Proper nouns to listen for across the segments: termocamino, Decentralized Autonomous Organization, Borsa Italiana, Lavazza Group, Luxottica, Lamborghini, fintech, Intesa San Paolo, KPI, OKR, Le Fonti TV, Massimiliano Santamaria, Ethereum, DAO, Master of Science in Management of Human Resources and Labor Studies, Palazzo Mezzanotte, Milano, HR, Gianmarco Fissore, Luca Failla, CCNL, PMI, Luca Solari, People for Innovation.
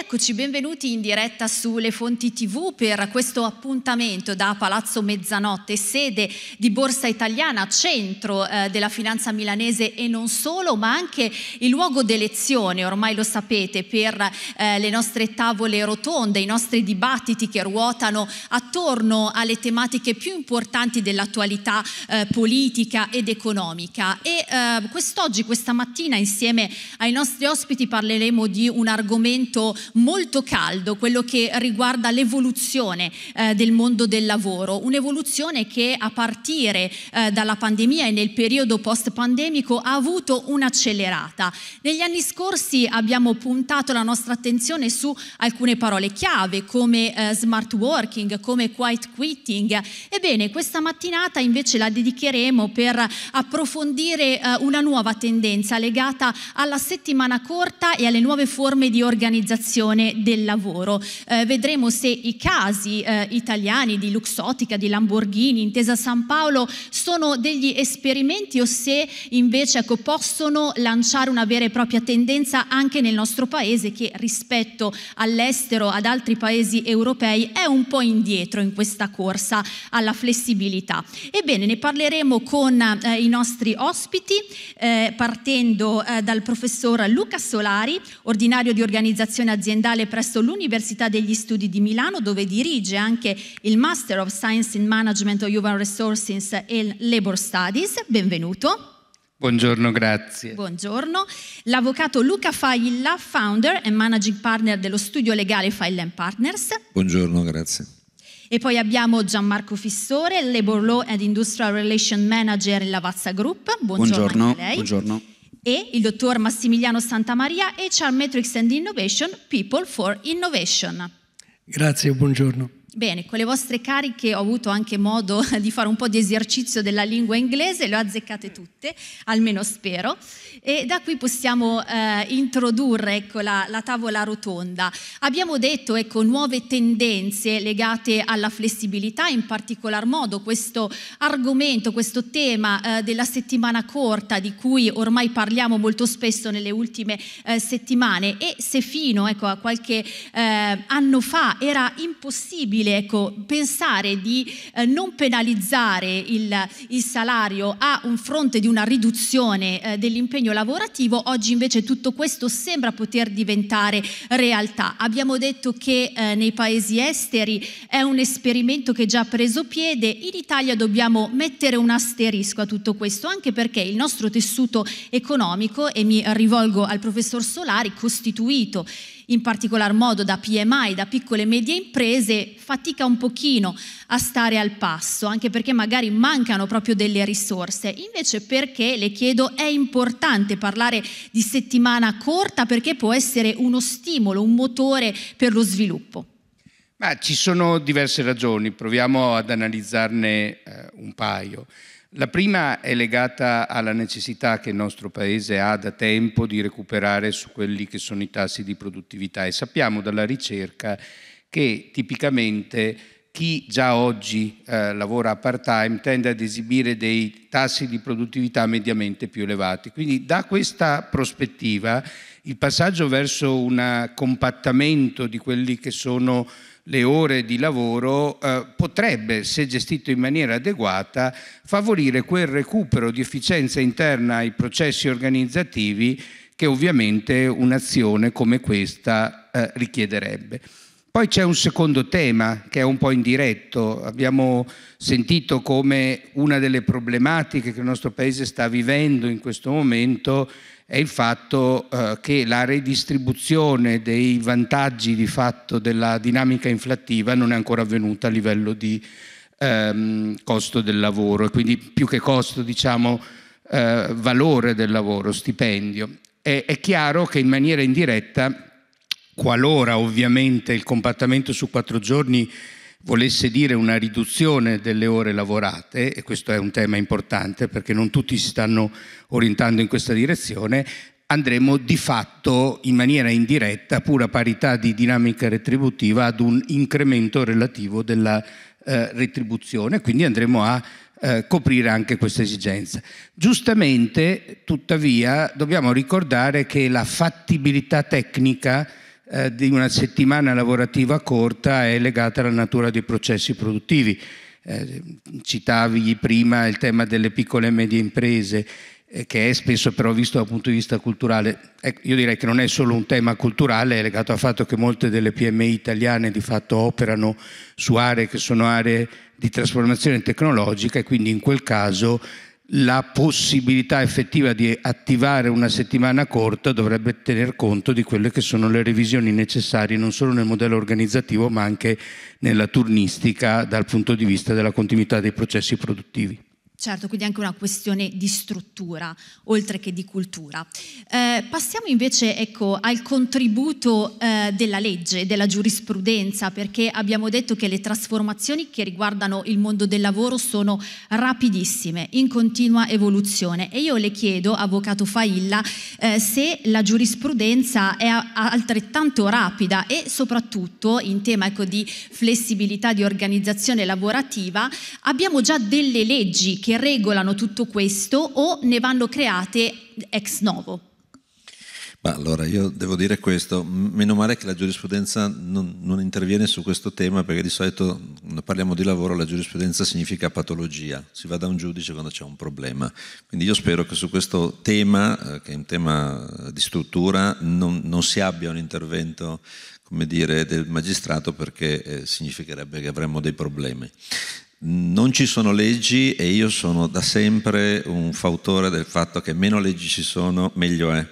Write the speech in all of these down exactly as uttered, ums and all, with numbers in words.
Eccoci, benvenuti in diretta su Le Fonti tivù per questo appuntamento da Palazzo Mezzanotte, sede di Borsa Italiana, centro eh, della finanza milanese e non solo, ma anche il luogo d'elezione, ormai lo sapete, per eh, le nostre tavole rotonde, i nostri dibattiti che ruotano attorno alle tematiche più importanti dell'attualità eh, politica ed economica. E eh, quest'oggi, questa mattina, insieme ai nostri ospiti parleremo di un argomento molto caldo, quello che riguarda l'evoluzione eh, del mondo del lavoro, un'evoluzione che a partire eh, dalla pandemia e nel periodo post pandemico ha avuto un'accelerata. Negli anni scorsi abbiamo puntato la nostra attenzione su alcune parole chiave come eh, smart working, come quiet quitting. Ebbene, questa mattinata invece la dedicheremo per approfondire eh, una nuova tendenza legata alla settimana corta e alle nuove forme di organizzazione del lavoro. Eh, vedremo se i casi eh, italiani di Luxottica, di Lamborghini, Intesa San Paolo sono degli esperimenti o se invece ecco, possono lanciare una vera e propria tendenza anche nel nostro paese, che rispetto all'estero, ad altri paesi europei, è un po' indietro in questa corsa alla flessibilità. Ebbene, ne parleremo con eh, i nostri ospiti eh, partendo eh, dal professor Luca Solari, ordinario di organizzazione aziendale presso l'Università degli Studi di Milano, dove dirige anche il Master of Science in Management of Human Resources and Labor Studies. Benvenuto. Buongiorno, grazie. Buongiorno. L'avvocato Luca Failla, founder e managing partner dello studio legale Failla and Partners. Buongiorno, grazie. E poi abbiamo Gianmarco Fissore, Labor Law and Industrial Relation Manager in Lavazza Group. Buongiorno, buongiorno a lei. Buongiorno. E il dottor Massimiliano Santamaria, H R Metrics and Innovation, People for Innovation. Grazie, buongiorno. Bene, con le vostre cariche ho avuto anche modo di fare un po' di esercizio della lingua inglese, le ho azzeccate tutte, almeno spero, e da qui possiamo eh, introdurre ecco, la, la tavola rotonda. Abbiamo detto ecco, nuove tendenze legate alla flessibilità, in particolar modo questo argomento, questo tema eh, della settimana corta di cui ormai parliamo molto spesso nelle ultime eh, settimane, e se fino ecco, a qualche eh, anno fa era impossibile Ecco, pensare di eh, non penalizzare il, il salario a un fronte di una riduzione eh, dell'impegno lavorativo, oggi invece tutto questo sembra poter diventare realtà. Abbiamo detto che eh, nei paesi esteri è un esperimento che già ha preso piede, in Italia dobbiamo mettere un asterisco a tutto questo, anche perché il nostro tessuto economico, e mi rivolgo al professor Solari, costituito in particolar modo da P M I, da piccole e medie imprese, fatica un pochino a stare al passo, anche perché magari mancano proprio delle risorse. Invece perché, le chiedo, è importante parlare di settimana corta, perché può essere uno stimolo, un motore per lo sviluppo? Ma ci sono diverse ragioni, proviamo ad analizzarne eh, un paio. La prima è legata alla necessità che il nostro Paese ha da tempo di recuperare su quelli che sono i tassi di produttività, e sappiamo dalla ricerca che tipicamente chi già oggi eh, lavora a part-time tende ad esibire dei tassi di produttività mediamente più elevati. Quindi da questa prospettiva il passaggio verso un compattamento di quelli che sono le ore di lavoro eh, potrebbe, se gestito in maniera adeguata, favorire quel recupero di efficienza interna ai processi organizzativi che ovviamente un'azione come questa eh, richiederebbe. Poi c'è un secondo tema che è un po' indiretto. Abbiamo sentito come una delle problematiche che il nostro Paese sta vivendo in questo momento è il fatto eh, che la redistribuzione dei vantaggi di fatto della dinamica inflattiva non è ancora avvenuta a livello di ehm, costo del lavoro, e quindi più che costo diciamo eh, valore del lavoro, stipendio. E, è chiaro che in maniera indiretta, qualora ovviamente il compattamento su quattro giorni volesse dire una riduzione delle ore lavorate, e questo è un tema importante perché non tutti si stanno orientando in questa direzione, andremo di fatto in maniera indiretta, pur a parità di dinamica retributiva, ad un incremento relativo della eh, retribuzione, quindi andremo a eh, coprire anche questa esigenza. Giustamente, tuttavia, dobbiamo ricordare che la fattibilità tecnica eh, di una settimana lavorativa corta è legata alla natura dei processi produttivi. Eh, citavi prima il tema delle piccole e medie imprese, eh, che è spesso però visto dal punto di vista culturale. Ecco, io direi che non è solo un tema culturale, è legato al fatto che molte delle P M I italiane di fatto operano su aree che sono aree di trasformazione tecnologica, e quindi in quel caso la possibilità effettiva di attivare una settimana corta dovrebbe tener conto di quelle che sono le revisioni necessarie non solo nel modello organizzativo ma anche nella turnistica dal punto di vista della continuità dei processi produttivi. Certo, quindi anche una questione di struttura, oltre che di cultura. Eh, passiamo invece, ecco, al contributo eh, della legge, della giurisprudenza, perché abbiamo detto che le trasformazioni che riguardano il mondo del lavoro sono rapidissime, in continua evoluzione. E io le chiedo, avvocato Failla, eh, se la giurisprudenza è a, a altrettanto rapida e soprattutto in tema, ecco, di flessibilità di organizzazione lavorativa, abbiamo già delle leggi che che regolano tutto questo o ne vanno create ex novo? Ma allora io devo dire questo, meno male che la giurisprudenza non, non interviene su questo tema, perché di solito quando parliamo di lavoro la giurisprudenza significa patologia, si va da un giudice quando c'è un problema. Quindi io spero che su questo tema, che è un tema di struttura, non, non si abbia un intervento, come dire, del magistrato, perché eh, significherebbe che avremmo dei problemi. Non ci sono leggi e io sono da sempre un fautore del fatto che meno leggi ci sono, meglio è.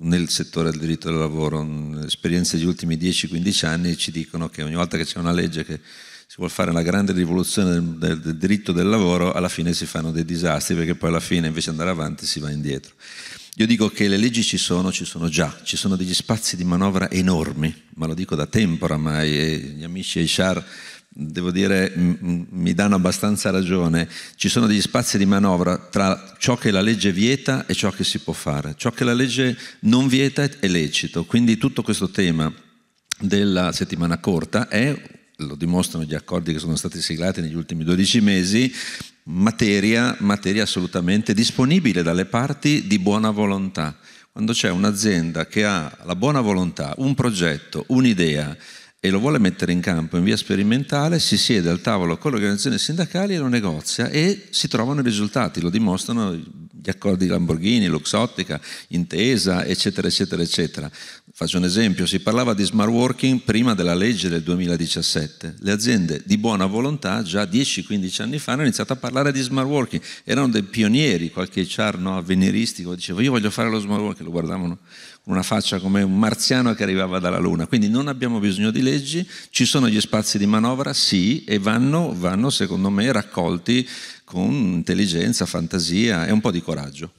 Nel settore del diritto del lavoro, esperienze degli ultimi dieci quindici anni ci dicono che ogni volta che c'è una legge che si vuol fare una grande rivoluzione del, del, del diritto del lavoro, alla fine si fanno dei disastri, perché poi alla fine invece di andare avanti si va indietro. Io dico che le leggi ci sono, ci sono già, ci sono degli spazi di manovra enormi, ma lo dico da tempo oramai, e gli amici H R, devo dire, mi danno abbastanza ragione. Ci sono degli spazi di manovra tra ciò che la legge vieta e ciò che si può fare. Ciò che la legge non vieta è lecito, quindi tutto questo tema della settimana corta è, lo dimostrano gli accordi che sono stati siglati negli ultimi dodici mesi, materia, materia assolutamente disponibile dalle parti di buona volontà. Quando c'è un'azienda che ha la buona volontà, un progetto, un'idea, e lo vuole mettere in campo in via sperimentale, si siede al tavolo con le organizzazioni sindacali e lo negozia e si trovano i risultati, lo dimostrano gli accordi di Lamborghini, Luxottica, Intesa, eccetera, eccetera, eccetera. Faccio un esempio, si parlava di smart working prima della legge del duemiladiciassette, le aziende di buona volontà già dieci quindici anni fa hanno iniziato a parlare di smart working, erano dei pionieri, qualche H R no, avveniristico, diceva io voglio fare lo smart working, lo guardavano con una faccia come un marziano che arrivava dalla luna. Quindi non abbiamo bisogno di leggi, ci sono gli spazi di manovra, sì, e vanno, vanno secondo me raccolti con intelligenza, fantasia e un po' di coraggio.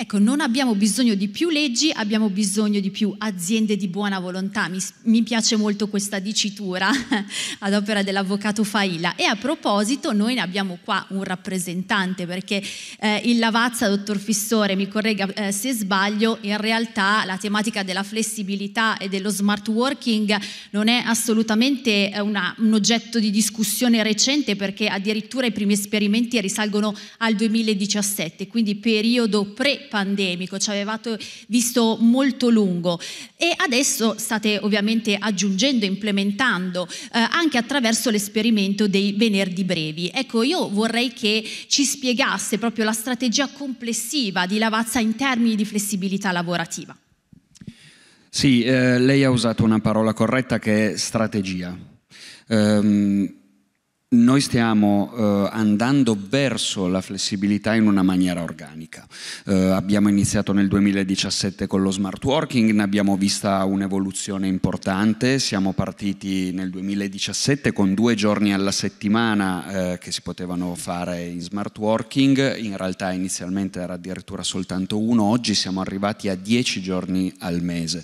Ecco, non abbiamo bisogno di più leggi, abbiamo bisogno di più aziende di buona volontà. Mi, mi piace molto questa dicitura ad opera dell'avvocato Failla. E a proposito, noi ne abbiamo qua un rappresentante, perché eh, il Lavazza, dottor Fissore, mi corregga eh, se sbaglio, in realtà la tematica della flessibilità e dello smart working non è assolutamente una, un oggetto di discussione recente, perché addirittura i primi esperimenti risalgono al duemiladiciassette, quindi periodo pre- pandemico, ci avevate visto molto lungo, e adesso state ovviamente aggiungendo, implementando eh, anche attraverso l'esperimento dei venerdì brevi. Ecco, io vorrei che ci spiegasse proprio la strategia complessiva di Lavazza in termini di flessibilità lavorativa. Sì, eh, lei ha usato una parola corretta che è strategia. Um, Noi stiamo eh, andando verso la flessibilità in una maniera organica. Eh, abbiamo iniziato nel duemiladiciassette con lo smart working, ne abbiamo vista un'evoluzione importante, siamo partiti nel duemiladiciassette con due giorni alla settimana eh, che si potevano fare in smart working, in realtà inizialmente era addirittura soltanto uno, oggi siamo arrivati a dieci giorni al mese.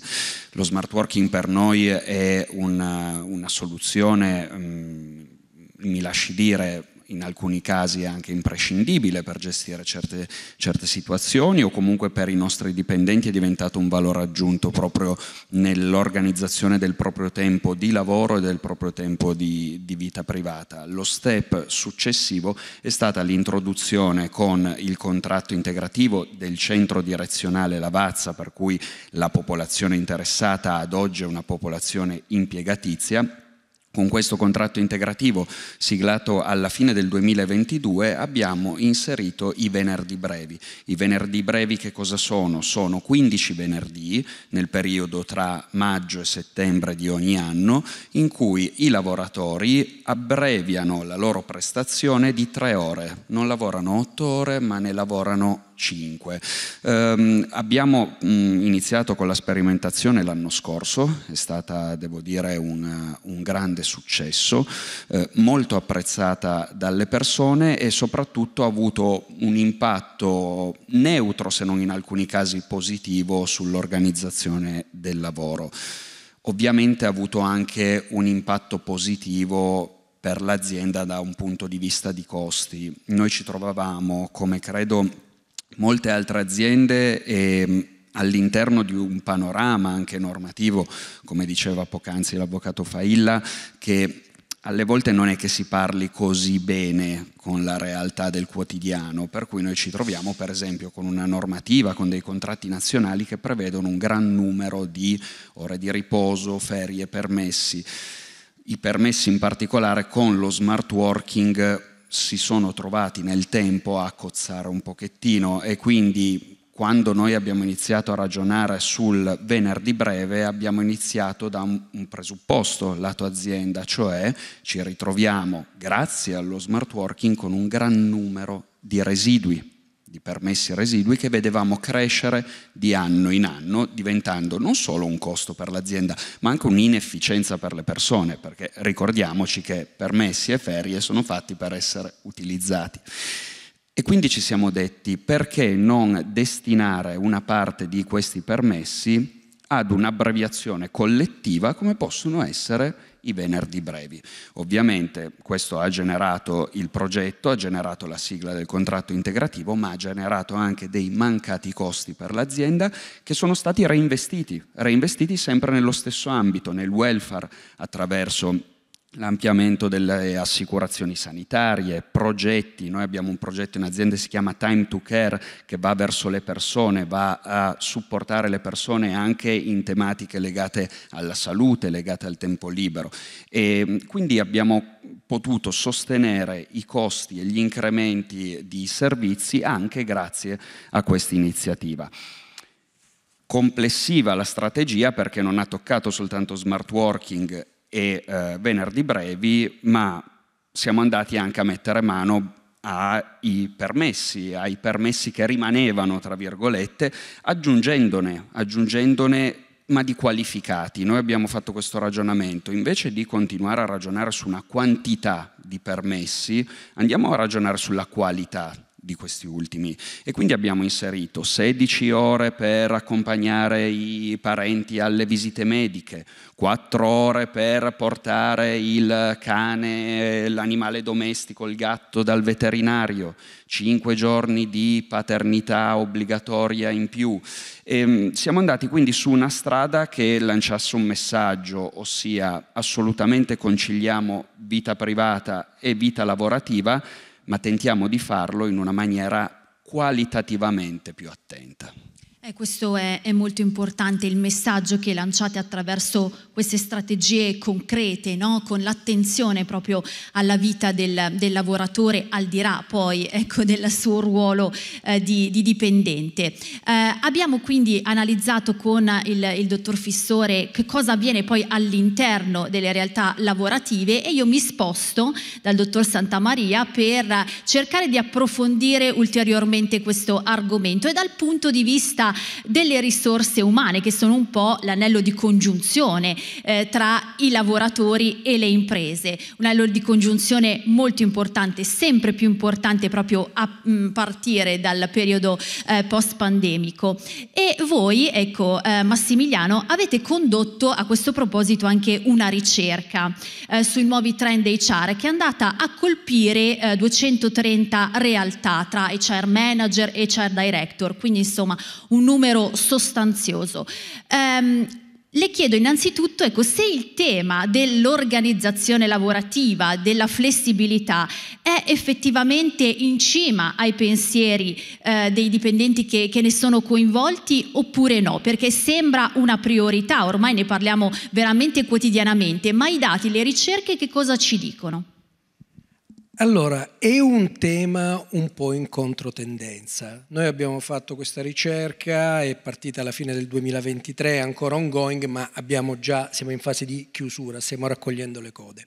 Lo smart working per noi è una, una soluzione, mh, mi lasci dire, in alcuni casi anche imprescindibile per gestire certe, certe situazioni, o comunque per i nostri dipendenti è diventato un valore aggiunto proprio nell'organizzazione del proprio tempo di lavoro e del proprio tempo di, di vita privata. Lo step successivo è stata l'introduzione con il contratto integrativo del centro direzionale Lavazza, per cui la popolazione interessata ad oggi è una popolazione impiegatizia. Con questo contratto integrativo siglato alla fine del duemilaventidue abbiamo inserito i venerdì brevi. I venerdì brevi che cosa sono? Sono quindici venerdì nel periodo tra maggio e settembre di ogni anno in cui i lavoratori abbreviano la loro prestazione di tre ore. Non lavorano otto ore ma ne lavorano cinque. Um, abbiamo mh, iniziato con la sperimentazione l'anno scorso, è stata, devo dire, una, un grande successo, eh, molto apprezzata dalle persone e soprattutto ha avuto un impatto neutro, se non in alcuni casi positivo, sull'organizzazione del lavoro. Ovviamente ha avuto anche un impatto positivo per l'azienda da un punto di vista di costi. Noi ci trovavamo, come credo molte altre aziende, eh, all'interno di un panorama anche normativo, come diceva poc'anzi l'avvocato Failla, che alle volte non è che si parli così bene con la realtà del quotidiano, per cui noi ci troviamo per esempio con una normativa, con dei contratti nazionali che prevedono un gran numero di ore di riposo, ferie, permessi. I permessi in particolare con lo smart working si sono trovati nel tempo a cozzare un pochettino, e quindi quando noi abbiamo iniziato a ragionare sul venerdì breve abbiamo iniziato da un presupposto lato azienda, cioè ci ritroviamo grazie allo smart working con un gran numero di residui, di permessi residui che vedevamo crescere di anno in anno, diventando non solo un costo per l'azienda ma anche un'inefficienza per le persone, perché ricordiamoci che permessi e ferie sono fatti per essere utilizzati. E quindi ci siamo detti: perché non destinare una parte di questi permessi ad un'abbreviazione collettiva come possono essere i venerdì brevi? Ovviamente questo ha generato il progetto, ha generato la sigla del contratto integrativo, ma ha generato anche dei mancati costi per l'azienda che sono stati reinvestiti, reinvestiti sempre nello stesso ambito, nel welfare, attraverso l'ampliamento delle assicurazioni sanitarie, progetti. Noi abbiamo un progetto in azienda che si chiama Time to Care, che va verso le persone, va a supportare le persone anche in tematiche legate alla salute, legate al tempo libero, e quindi abbiamo potuto sostenere i costi e gli incrementi di servizi anche grazie a questa iniziativa. Complessiva la strategia, perché non ha toccato soltanto smart working e eh, venerdì brevi, ma siamo andati anche a mettere mano ai permessi, ai permessi che rimanevano, tra virgolette, aggiungendone, aggiungendone ma di qualificati. Noi abbiamo fatto questo ragionamento: invece di continuare a ragionare su una quantità di permessi, andiamo a ragionare sulla qualità di questi ultimi, e quindi abbiamo inserito sedici ore per accompagnare i parenti alle visite mediche, quattro ore per portare il cane, l'animale domestico, il gatto dal veterinario, cinque giorni di paternità obbligatoria in più. E siamo andati quindi su una strada che lanciasse un messaggio, ossia assolutamente conciliamo vita privata e vita lavorativa, ma tentiamo di farlo in una maniera qualitativamente più attenta. Eh, questo è, è molto importante, il messaggio che lanciate attraverso queste strategie concrete, no? Con l'attenzione proprio alla vita del, del lavoratore, al di là poi, ecco, del suo ruolo eh, di, di dipendente. Eh, abbiamo quindi analizzato con il, il dottor Fissore che cosa avviene poi all'interno delle realtà lavorative, e io mi sposto dal dottor Santamaria per cercare di approfondire ulteriormente questo argomento, e dal punto di vista delle risorse umane, che sono un po' l'anello di congiunzione eh, tra i lavoratori e le imprese, un anello di congiunzione molto importante, sempre più importante proprio a mh, partire dal periodo eh, post pandemico. E voi, ecco, eh, Massimiliano, avete condotto a questo proposito anche una ricerca eh, sui nuovi trend H R, che è andata a colpire eh, duecentotrenta realtà tra H R manager e H R director, quindi insomma un numero sostanzioso. Um, Le chiedo innanzitutto, ecco, se il tema dell'organizzazione lavorativa, della flessibilità, è effettivamente in cima ai pensieri eh, dei dipendenti che, che ne sono coinvolti oppure no, perché sembra una priorità, ormai ne parliamo veramente quotidianamente, ma i dati, le ricerche che cosa ci dicono? Allora, è un tema un po' in controtendenza. Noi abbiamo fatto questa ricerca, è partita alla fine del duemilaventitré, è ancora ongoing, ma abbiamo già, siamo in fase di chiusura, stiamo raccogliendo le code.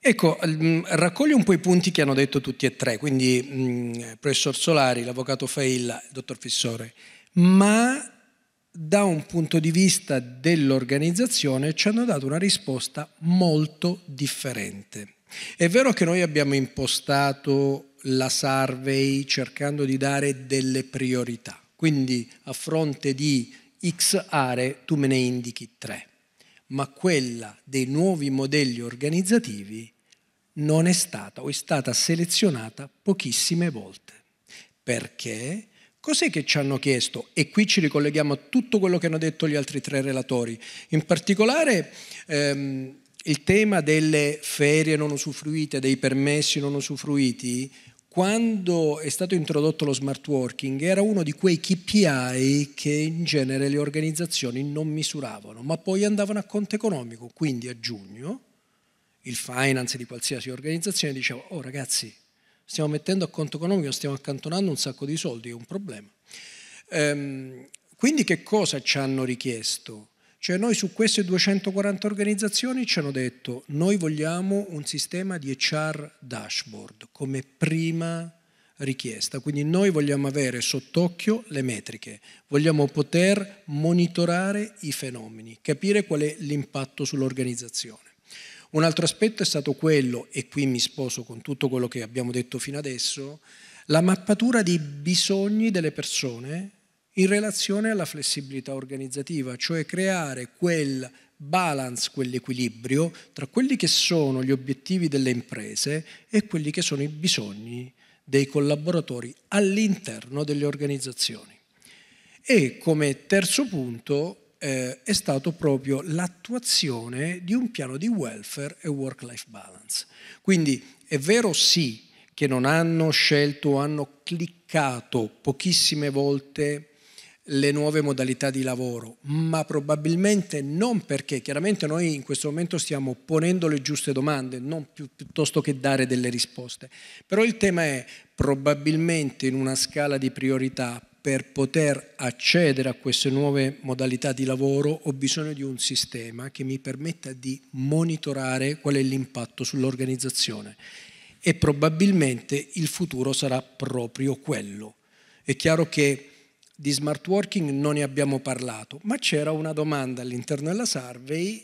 Ecco, raccoglio un po' i punti che hanno detto tutti e tre, quindi il professor Solari, l'avvocato Failla, il dottor Fissore, ma da un punto di vista dell'organizzazione ci hanno dato una risposta molto differente. È vero che noi abbiamo impostato la survey cercando di dare delle priorità, quindi a fronte di X aree tu me ne indichi tre, ma quella dei nuovi modelli organizzativi non è stata o è stata selezionata pochissime volte. Perché? Cos'è che ci hanno chiesto? E qui ci ricolleghiamo a tutto quello che hanno detto gli altri tre relatori, in particolare ehm, il tema delle ferie non usufruite, dei permessi non usufruiti. Quando è stato introdotto lo smart working era uno di quei K P I che in genere le organizzazioni non misuravano, ma poi andavano a conto economico. Quindi a giugno il finance di qualsiasi organizzazione diceva: oh ragazzi, stiamo mettendo a conto economico, stiamo accantonando un sacco di soldi, è un problema. Ehm, quindi che cosa ci hanno richiesto? Cioè noi su queste duecentoquaranta organizzazioni ci hanno detto: noi vogliamo un sistema di H R dashboard come prima richiesta, quindi noi vogliamo avere sott'occhio le metriche, vogliamo poter monitorare i fenomeni, capire qual è l'impatto sull'organizzazione. Un altro aspetto è stato quello, e qui mi sposo con tutto quello che abbiamo detto fino adesso, la mappatura dei bisogni delle persone in relazione alla flessibilità organizzativa, cioè creare quel balance, quell'equilibrio tra quelli che sono gli obiettivi delle imprese e quelli che sono i bisogni dei collaboratori all'interno delle organizzazioni. E come terzo punto eh, è stato proprio l'attuazione di un piano di welfare e work-life balance. Quindi è vero sì che non hanno scelto o hanno cliccato pochissime volte le nuove modalità di lavoro, ma probabilmente non perché, chiaramente noi in questo momento stiamo ponendo le giuste domande, non più, piuttosto che dare delle risposte, però il tema è probabilmente in una scala di priorità per poter accedere a queste nuove modalità di lavoro ho bisogno di un sistema che mi permetta di monitorare qual è l'impatto sull'organizzazione e probabilmente il futuro sarà proprio quello. È chiaro che di smart working non ne abbiamo parlato, ma c'era una domanda all'interno della survey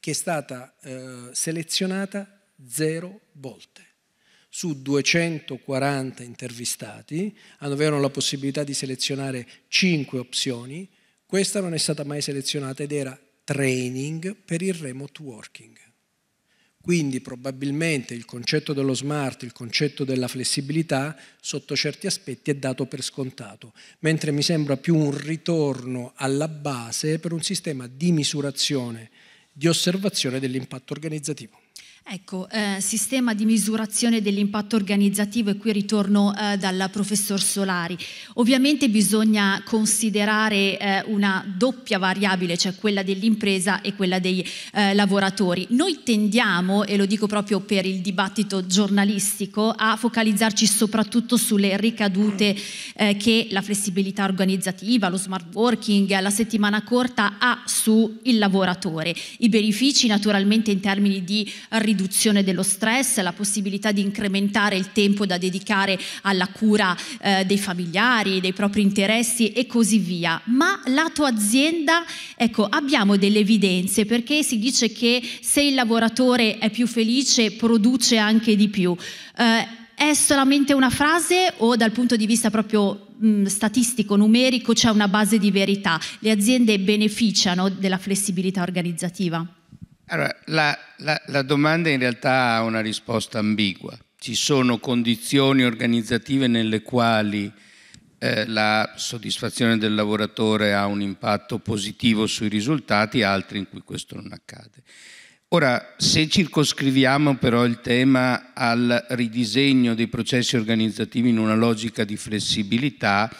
che è stata eh, selezionata zero volte. Su duecentoquaranta intervistati avevano la possibilità di selezionare cinque opzioni, questa non è stata mai selezionata ed era training per il remote working. Quindi probabilmente il concetto dello smart, il concetto della flessibilità, sotto certi aspetti è dato per scontato, mentre mi sembra più un ritorno alla base per un sistema di misurazione, di osservazione dell'impatto organizzativo. Ecco, eh, sistema di misurazione dell'impatto organizzativo, e qui ritorno eh, dal professor Solari. Ovviamente bisogna considerare eh, una doppia variabile, cioè quella dell'impresa e quella dei eh, lavoratori. Noi tendiamo, e lo dico proprio per il dibattito giornalistico, a focalizzarci soprattutto sulle ricadute eh, che la flessibilità organizzativa, lo smart working, la settimana corta ha sul lavoratore. I benefici naturalmente in termini di riduzione riduzione dello stress, la possibilità di incrementare il tempo da dedicare alla cura eh, dei familiari, dei propri interessi e così via. Ma la tua azienda, ecco, abbiamo delle evidenze, perché si dice che se il lavoratore è più felice produce anche di più. Eh, È solamente una frase o dal punto di vista proprio mh, statistico, numerico, c'è una base di verità? Le aziende beneficiano della flessibilità organizzativa? Allora, la, la, la domanda in realtà ha una risposta ambigua. Ci sono condizioni organizzative nelle quali eh, la soddisfazione del lavoratore ha un impatto positivo sui risultati, altre in cui questo non accade. Ora, se circoscriviamo però il tema al ridisegno dei processi organizzativi in una logica di flessibilità,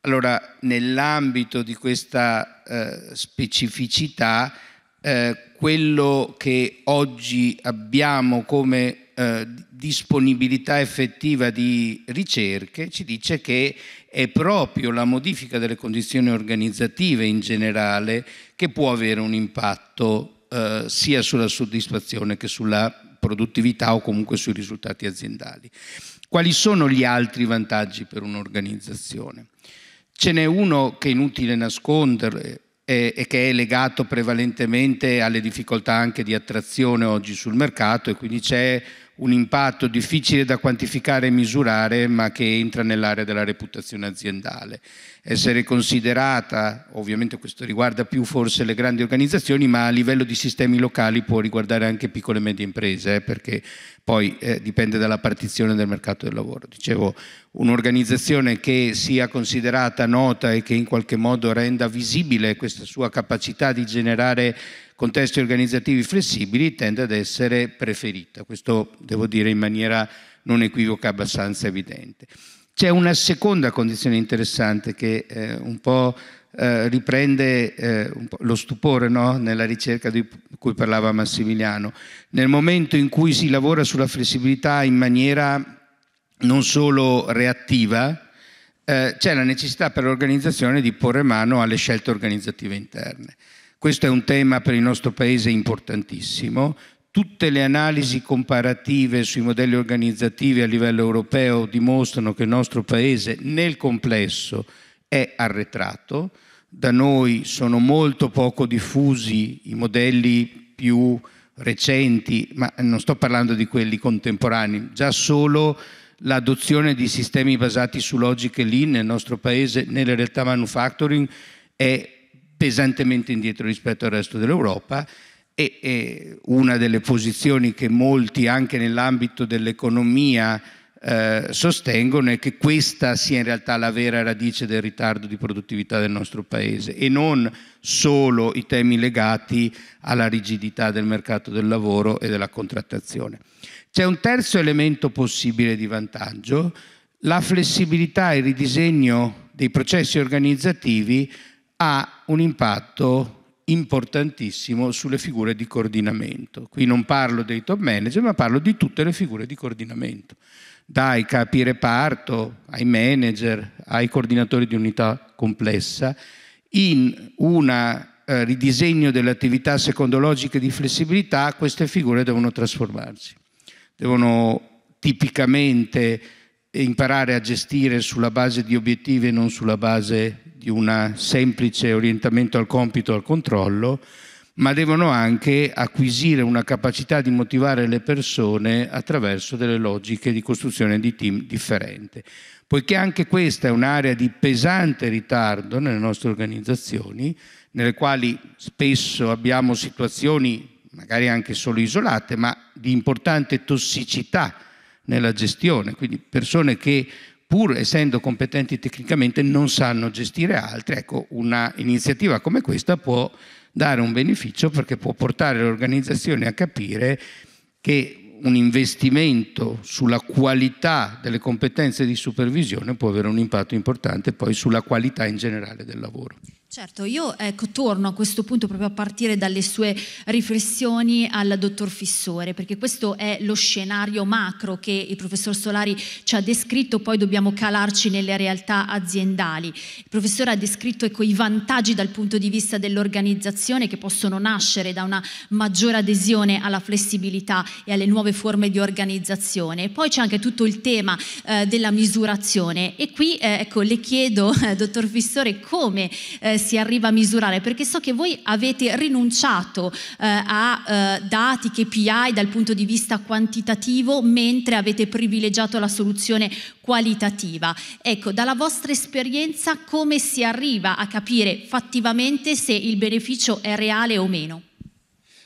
allora nell'ambito di questa eh, specificità eh, quello che oggi abbiamo come eh, disponibilità effettiva di ricerche ci dice che è proprio la modifica delle condizioni organizzative in generale che può avere un impatto Eh, sia sulla soddisfazione che sulla produttività o comunque sui risultati aziendali. Quali sono gli altri vantaggi per un'organizzazione? Ce n'è uno che è inutile nascondere eh, e che è legato prevalentemente alle difficoltà anche di attrazione oggi sul mercato, e quindi c'è un impatto difficile da quantificare e misurare, ma che entra nell'area della reputazione aziendale. Essere considerata, ovviamente questo riguarda più forse le grandi organizzazioni, ma a livello di sistemi locali può riguardare anche piccole e medie imprese, eh, perché poi eh, dipende dalla partizione del mercato del lavoro. Dicevo, un'organizzazione che sia considerata nota e che in qualche modo renda visibile questa sua capacità di generare contesti organizzativi flessibili tende ad essere preferita. Questo devo dire in maniera non equivoca, abbastanza evidente. C'è una seconda condizione interessante che eh, un po' eh, riprende eh, un po' lo stupore, no? Nella ricerca di cui parlava Massimiliano. Nel momento in cui si lavora sulla flessibilità in maniera non solo reattiva, eh, c'è la necessità per l'organizzazione di porre mano alle scelte organizzative interne. Questo è un tema per il nostro Paese importantissimo. Tutte le analisi comparative sui modelli organizzativi a livello europeo dimostrano che il nostro Paese nel complesso è arretrato. Da noi sono molto poco diffusi i modelli più recenti, ma non sto parlando di quelli contemporanei, già solo l'adozione di sistemi basati su logiche lean nel nostro Paese, nelle realtà manufacturing, è pesantemente indietro rispetto al resto dell'Europa, e, e una delle posizioni che molti anche nell'ambito dell'economia eh, sostengono è che questa sia in realtà la vera radice del ritardo di produttività del nostro Paese, e non solo i temi legati alla rigidità del mercato del lavoro e della contrattazione. C'è un terzo elemento possibile di vantaggio: la flessibilità e il ridisegno dei processi organizzativi ha un impatto importantissimo sulle figure di coordinamento. Qui non parlo dei top manager, ma parlo di tutte le figure di coordinamento, dai capi reparto ai manager, ai coordinatori di unità complessa, in un eh, ridisegno dell'attività secondo logiche di flessibilità. Queste figure devono trasformarsi, devono tipicamente imparare a gestire sulla base di obiettivi e non sulla base di un semplice orientamento al compito e al controllo, ma devono anche acquisire una capacità di motivare le persone attraverso delle logiche di costruzione di team differente. Poiché anche questa è un'area di pesante ritardo nelle nostre organizzazioni, nelle quali spesso abbiamo situazioni, magari anche solo isolate, ma di importante tossicità nella gestione, quindi persone che pur essendo competenti tecnicamente non sanno gestire altre. Ecco, una iniziativa come questa può dare un beneficio, perché può portare l'organizzazione a capire che un investimento sulla qualità delle competenze di supervisione può avere un impatto importante poi sulla qualità in generale del lavoro. Certo, io ecco, torno a questo punto proprio a partire dalle sue riflessioni al dottor Fissore, perché questo è lo scenario macro che il professor Solari ci ha descritto, poi dobbiamo calarci nelle realtà aziendali. Il professore ha descritto ecco, i vantaggi dal punto di vista dell'organizzazione che possono nascere da una maggiore adesione alla flessibilità e alle nuove forme di organizzazione. Poi c'è anche tutto il tema eh, della misurazione e qui eh, ecco, le chiedo, eh, dottor Fissore, come eh, si arriva a misurare, perché so che voi avete rinunciato eh, a eh, dati, K P I dal punto di vista quantitativo, mentre avete privilegiato la soluzione qualitativa. Ecco, dalla vostra esperienza come si arriva a capire fattivamente se il beneficio è reale o meno?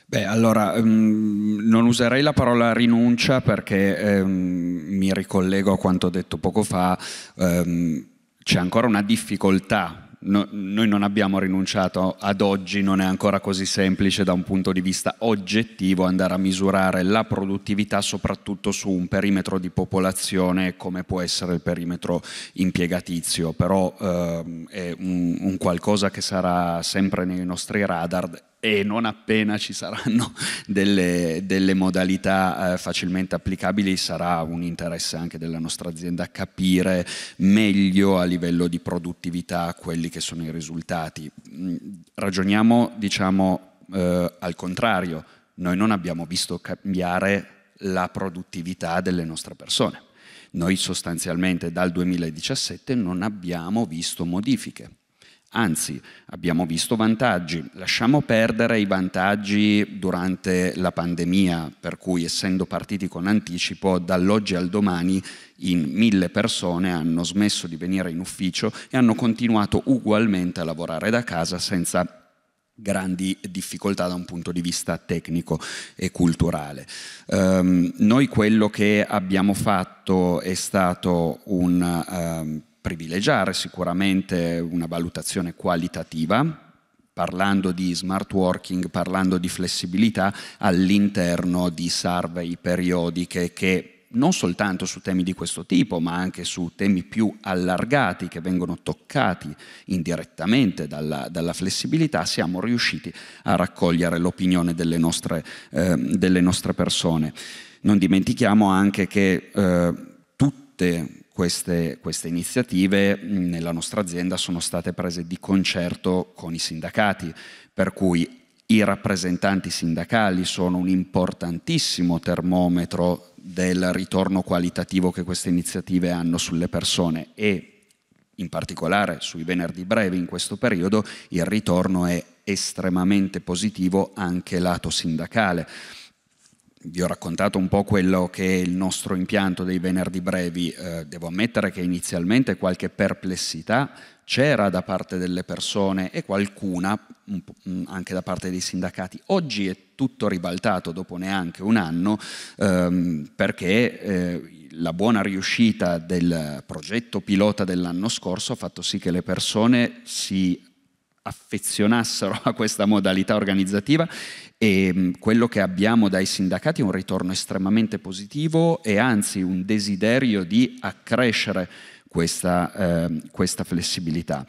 Beh, allora um, non userei la parola rinuncia perché um, mi ricollego a quanto detto poco fa, um, c'è ancora una difficoltà. No, noi non abbiamo rinunciato ad oggi, non è ancora così semplice da un punto di vista oggettivo andare a misurare la produttività soprattutto su un perimetro di popolazione come può essere il perimetro impiegatizio, però ehm, è un, un qualcosa che sarà sempre nei nostri radar e non appena ci saranno delle, delle modalità eh, facilmente applicabili sarà un interesse anche della nostra azienda capire meglio a livello di produttività quelli che sono i risultati. Ragioniamo diciamo eh, al contrario, noi non abbiamo visto cambiare la produttività delle nostre persone, noi sostanzialmente dal duemiladiciassette non abbiamo visto modifiche. Anzi, abbiamo visto vantaggi. Lasciamo perdere i vantaggi durante la pandemia, per cui essendo partiti con anticipo, dall'oggi al domani in mille persone hanno smesso di venire in ufficio e hanno continuato ugualmente a lavorare da casa senza grandi difficoltà da un punto di vista tecnico e culturale. Um, noi quello che abbiamo fatto è stato un... Um, privilegiare sicuramente una valutazione qualitativa, parlando di smart working, parlando di flessibilità all'interno di survey periodiche che non soltanto su temi di questo tipo ma anche su temi più allargati che vengono toccati indirettamente dalla, dalla flessibilità siamo riusciti a raccogliere l'opinione delle nostre, eh, delle nostre persone. Non dimentichiamo anche che eh, tutte Queste, queste iniziative nella nostra azienda sono state prese di concerto con i sindacati, per cui i rappresentanti sindacali sono un importantissimo termometro del ritorno qualitativo che queste iniziative hanno sulle persone e in particolare sui venerdì brevi in questo periodo il ritorno è estremamente positivo anche lato sindacale. Vi ho raccontato un po' quello che è il nostro impianto dei venerdì brevi, eh, devo ammettere che inizialmente qualche perplessità c'era da parte delle persone e qualcuna anche da parte dei sindacati. Oggi è tutto ribaltato dopo neanche un anno ehm, perché eh, la buona riuscita del progetto pilota dell'anno scorso ha fatto sì che le persone si affezionassero a questa modalità organizzativa e quello che abbiamo dai sindacati è un ritorno estremamente positivo e anzi un desiderio di accrescere questa, eh, questa flessibilità.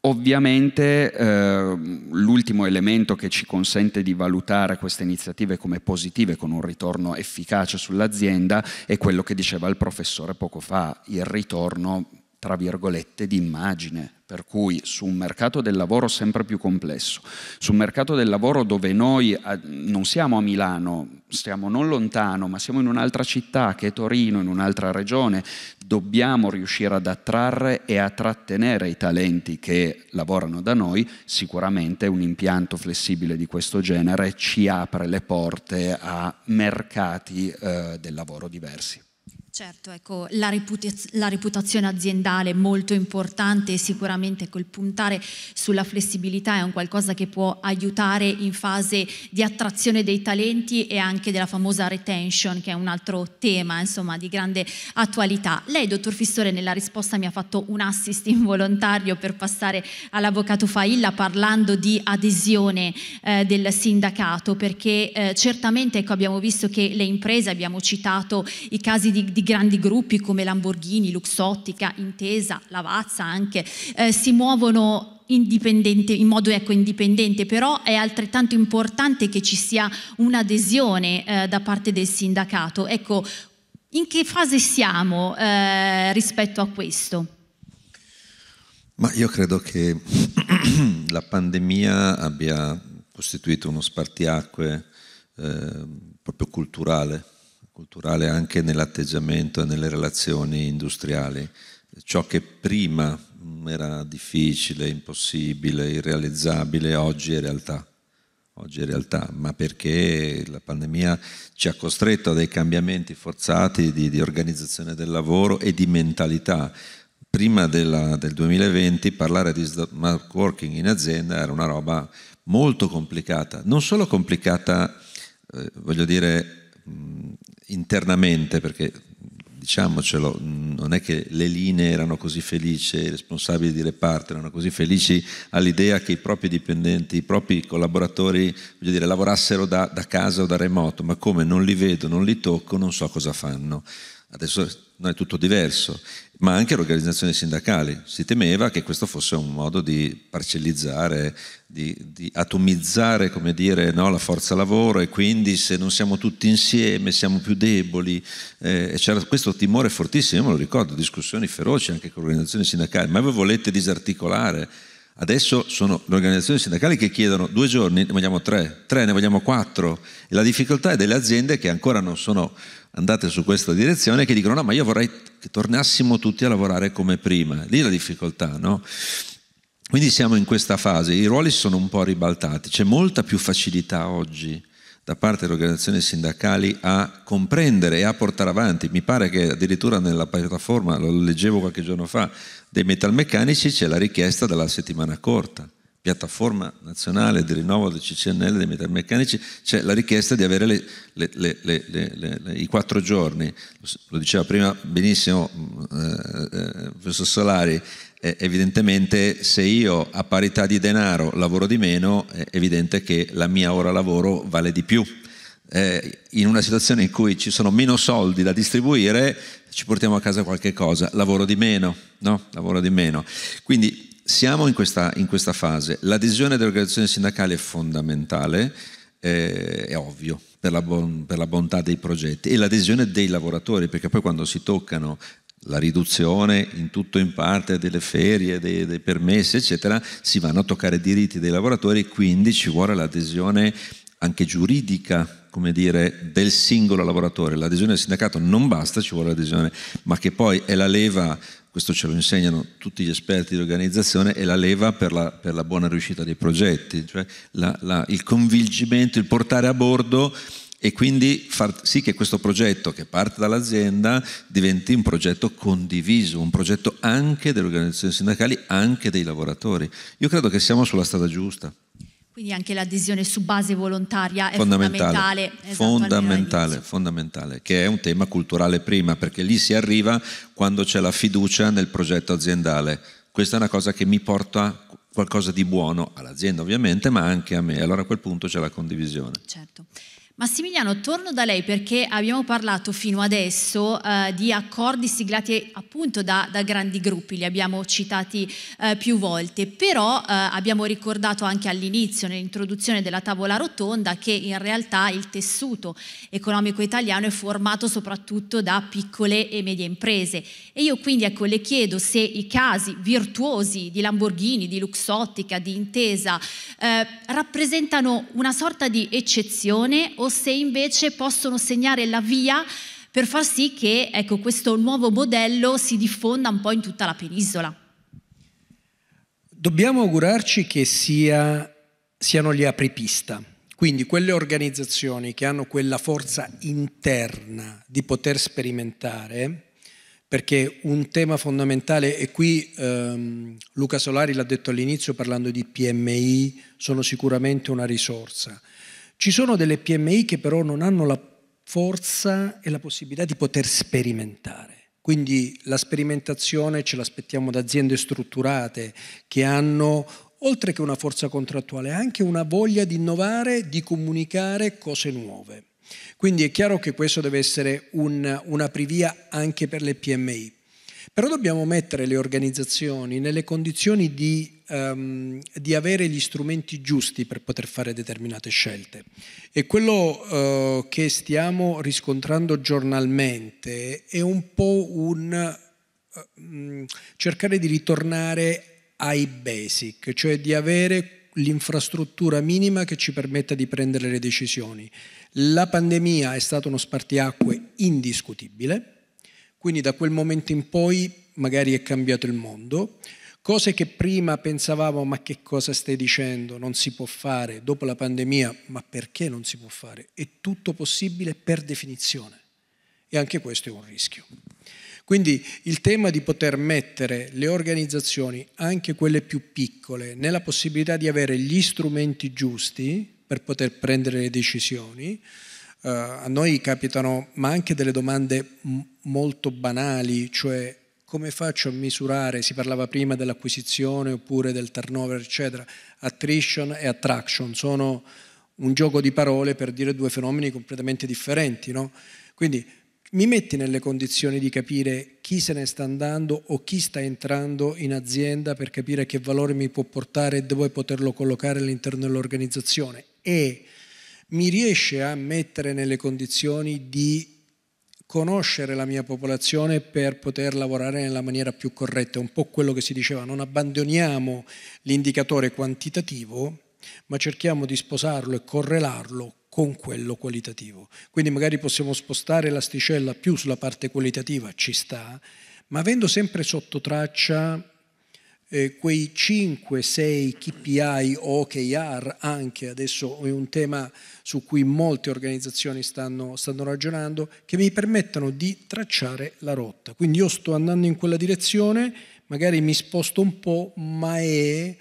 Ovviamente eh, l'ultimo elemento che ci consente di valutare queste iniziative come positive con un ritorno efficace sull'azienda è quello che diceva il professore poco fa, il ritorno tra virgolette di immagine, per cui su un mercato del lavoro sempre più complesso, su un mercato del lavoro dove noi non siamo a Milano, stiamo non lontano, ma siamo in un'altra città che è Torino, in un'altra regione, dobbiamo riuscire ad attrarre e a trattenere i talenti che lavorano da noi, sicuramente un impianto flessibile di questo genere ci apre le porte a mercati eh, del lavoro diversi. Certo, ecco, la, reputaz la reputazione aziendale è molto importante e sicuramente ecco, il puntare sulla flessibilità è un qualcosa che può aiutare in fase di attrazione dei talenti e anche della famosa retention, che è un altro tema insomma di grande attualità. Lei, dottor Fissore, nella risposta mi ha fatto un assist involontario per passare all'avvocato Failla parlando di adesione eh, del sindacato, perché eh, certamente ecco, abbiamo visto che le imprese, abbiamo citato i casi di, di grandi gruppi come Lamborghini, Luxottica, Intesa, Lavazza anche, eh, si muovono indipendente, in modo ecco, indipendente, però è altrettanto importante che ci sia un'adesione eh, da parte del sindacato. Ecco, in che fase siamo eh, rispetto a questo? Ma io credo che la pandemia abbia costituito uno spartiacque eh, proprio culturale, culturale anche nell'atteggiamento e nelle relazioni industriali. Ciò che prima era difficile, impossibile, irrealizzabile, oggi è realtà. Oggi è realtà, ma perché la pandemia ci ha costretto a dei cambiamenti forzati di, di organizzazione del lavoro e di mentalità. Prima della, del duemilaventi parlare di smart working in azienda era una roba molto complicata, non solo complicata, eh, voglio dire, mh, internamente, perché diciamocelo, non è che le linee erano così felici, i responsabili di reparto erano così felici all'idea che i propri dipendenti, i propri collaboratori, voglio dire, lavorassero da, da casa o da remoto, ma come non li vedo, non li tocco, non so cosa fanno. Adesso no, è tutto diverso, ma anche le organizzazioni sindacali. Si temeva che questo fosse un modo di parcellizzare, di, di atomizzare, come dire, no, la forza lavoro, e quindi se non siamo tutti insieme siamo più deboli. Eh, c'era questo timore fortissimo, io me lo ricordo, discussioni feroci anche con le organizzazioni sindacali, ma voi volete disarticolare. Adesso sono le organizzazioni sindacali che chiedono due giorni, ne vogliamo tre, tre, ne vogliamo quattro. E la difficoltà è delle aziende che ancora non sono andate su questa direzione, che dicono no, ma io vorrei che tornassimo tutti a lavorare come prima. Lì la difficoltà, no? Quindi siamo in questa fase, i ruoli si sono un po' ribaltati, c'è molta più facilità oggi da parte delle organizzazioni sindacali a comprendere e a portare avanti. Mi pare che addirittura nella piattaforma, lo leggevo qualche giorno fa, dei metalmeccanici c'è la richiesta della settimana corta, piattaforma nazionale di rinnovo del C C N L dei metalmeccanici, c'è la richiesta di avere le, le, le, le, le, le, i quattro giorni. Lo diceva prima benissimo eh, eh, professor Solari, eh, evidentemente se io a parità di denaro lavoro di meno, è evidente che la mia ora lavoro vale di più. Eh, in una situazione in cui ci sono meno soldi da distribuire, ci portiamo a casa qualche cosa, lavoro di meno, no? Lavoro di meno. Quindi siamo in questa, in questa fase. L'adesione delle organizzazioni sindacali è fondamentale, eh, è ovvio, per la, bon, per la bontà dei progetti, e l'adesione dei lavoratori, perché poi quando si toccano la riduzione in tutto o in parte delle ferie, dei, dei permessi, eccetera, si vanno a toccare i diritti dei lavoratori, quindi ci vuole l'adesione anche giuridica, come dire, del singolo lavoratore. L'adesione del sindacato non basta, ci vuole l'adesione, ma che poi è la leva, questo ce lo insegnano tutti gli esperti di organizzazione, è la leva per la, per la buona riuscita dei progetti, cioè la, la, il convincimento, il portare a bordo e quindi far sì che questo progetto che parte dall'azienda diventi un progetto condiviso, un progetto anche delle organizzazioni sindacali, anche dei lavoratori. Io credo che siamo sulla strada giusta. Quindi anche l'adesione su base volontaria è fondamentale. Fondamentale, esatto, fondamentale, fondamentale, che è un tema culturale prima, perché lì si arriva quando c'è la fiducia nel progetto aziendale. Questa è una cosa che mi porta qualcosa di buono all'azienda ovviamente, ma anche a me. Allora a quel punto c'è la condivisione. Certo. Massimiliano, torno da lei perché abbiamo parlato fino adesso eh, di accordi siglati appunto da, da grandi gruppi, li abbiamo citati eh, più volte, però eh, abbiamo ricordato anche all'inizio, nell'introduzione della tavola rotonda, che in realtà il tessuto economico italiano è formato soprattutto da piccole e medie imprese. E io quindi ecco, le chiedo se i casi virtuosi di Lamborghini, di Luxottica, di Intesa eh, rappresentano una sorta di eccezione o se invece possono segnare la via per far sì che ecco, questo nuovo modello si diffonda un po' in tutta la penisola. Dobbiamo augurarci che sia, siano gli apripista, quindi quelle organizzazioni che hanno quella forza interna di poter sperimentare, perché un tema fondamentale, e qui ehm, Luca Solari l'ha detto all'inizio parlando di P M I, sono sicuramente una risorsa. Ci sono delle P M I che però non hanno la forza e la possibilità di poter sperimentare. Quindi la sperimentazione ce l'aspettiamo da aziende strutturate che hanno, oltre che una forza contrattuale, anche una voglia di innovare, di comunicare cose nuove. Quindi è chiaro che questo deve essere un, un aprivia anche per le P M I. Però dobbiamo mettere le organizzazioni nelle condizioni di, um, di avere gli strumenti giusti per poter fare determinate scelte. E quello uh, che stiamo riscontrando giornalmente è un po' un uh, mh, cercare di ritornare ai basic, cioè di avere l'infrastruttura minima che ci permetta di prendere le decisioni. La pandemia è stato uno spartiacque indiscutibile, quindi da quel momento in poi magari è cambiato il mondo. Cose che prima pensavamo, ma che cosa stai dicendo, non si può fare, dopo la pandemia, ma perché non si può fare? È tutto possibile per definizione e anche questo è un rischio. Quindi il tema di poter mettere le organizzazioni, anche quelle più piccole, nella possibilità di avere gli strumenti giusti per poter prendere le decisioni. Uh, a noi capitano, ma anche delle domande molto banali, cioè come faccio a misurare, si parlava prima dell'acquisizione oppure del turnover, eccetera. Attrition e attraction sono un gioco di parole per dire due fenomeni completamente differenti, no? Quindi mi metti nelle condizioni di capire chi se ne sta andando o chi sta entrando in azienda per capire che valore mi può portare e devo poterlo collocare all'interno dell'organizzazione, e mi riesce a mettere nelle condizioni di conoscere la mia popolazione per poter lavorare nella maniera più corretta. È un po' quello che si diceva, non abbandoniamo l'indicatore quantitativo, ma cerchiamo di sposarlo e correlarlo con quello qualitativo. Quindi magari possiamo spostare l'asticella più sulla parte qualitativa, ci sta, ma avendo sempre sotto traccia eh, quei cinque sei K P I o O K R, anche adesso è un tema su cui molte organizzazioni stanno, stanno ragionando, che mi permettano di tracciare la rotta. Quindi io sto andando in quella direzione, magari mi sposto un po', ma è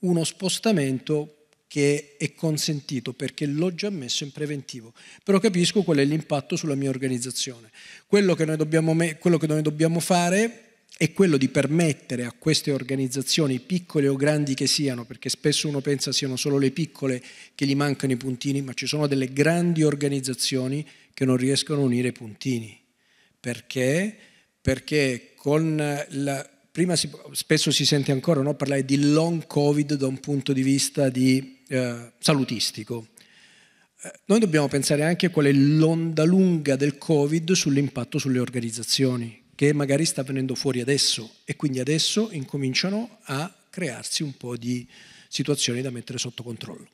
uno spostamento che è consentito perché l'ho già messo in preventivo, però capisco qual è l'impatto sulla mia organizzazione. Quello che noi dobbiamo, quello che noi dobbiamo fare è quello di permettere a queste organizzazioni, piccole o grandi che siano, perché spesso uno pensa siano solo le piccole che gli mancano i puntini, ma ci sono delle grandi organizzazioni che non riescono a unire i puntini. Perché? Perché con la... Prima si, spesso si sente ancora, no, parlare di long Covid da un punto di vista di, eh, salutistico. Eh, noi dobbiamo pensare anche qual è l'onda lunga del Covid sull'impatto sulle organizzazioni, che magari sta venendo fuori adesso, e quindi adesso incominciano a crearsi un po' di situazioni da mettere sotto controllo.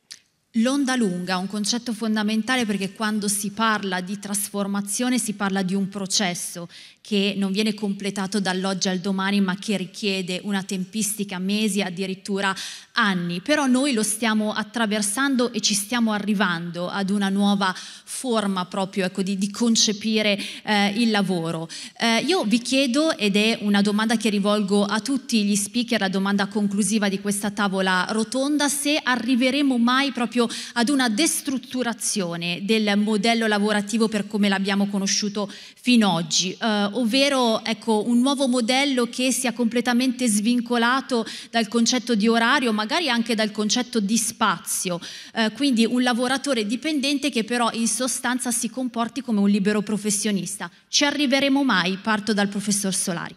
L'onda lunga è un concetto fondamentale, perché quando si parla di trasformazione si parla di un processo che non viene completato dall'oggi al domani, ma che richiede una tempistica, mesi, addirittura anni. Però noi lo stiamo attraversando e ci stiamo arrivando ad una nuova forma proprio, ecco, di, di concepire eh, il lavoro. Eh, io vi chiedo, ed è una domanda che rivolgo a tutti gli speaker, la domanda conclusiva di questa tavola rotonda, se arriveremo mai proprio ad una destrutturazione del modello lavorativo per come l'abbiamo conosciuto fino ad oggi, eh, ovvero, ecco, un nuovo modello che sia completamente svincolato dal concetto di orario, magari anche dal concetto di spazio, eh, quindi un lavoratore dipendente che però in sostanza si comporti come un libero professionista. Ci arriveremo mai? Parto dal professor Solari.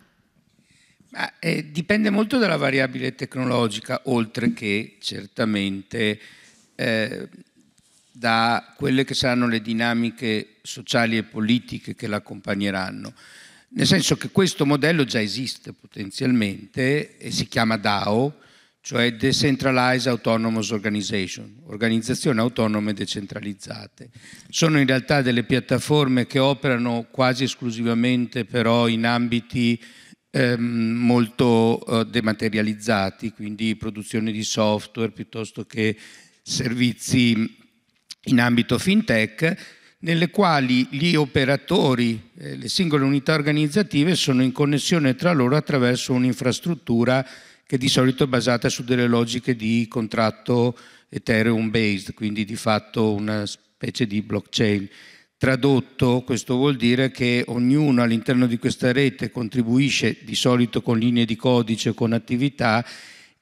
Ma, eh, dipende molto dalla variabile tecnologica, oltre che certamente Eh, da quelle che saranno le dinamiche sociali e politiche che l'accompagneranno, nel senso che questo modello già esiste potenzialmente e si chiama D A O, cioè Decentralized Autonomous Organization, organizzazioni autonome decentralizzate. Sono in realtà delle piattaforme che operano quasi esclusivamente però in ambiti Ehm, molto eh, dematerializzati, quindi produzione di software piuttosto che servizi in ambito fintech, nelle quali gli operatori, eh, le singole unità organizzative sono in connessione tra loro attraverso un'infrastruttura che di solito è basata su delle logiche di contratto Ethereum based, quindi di fatto una specie di blockchain. Tradotto, questo vuol dire che ognuno all'interno di questa rete contribuisce di solito con linee di codice, con attività,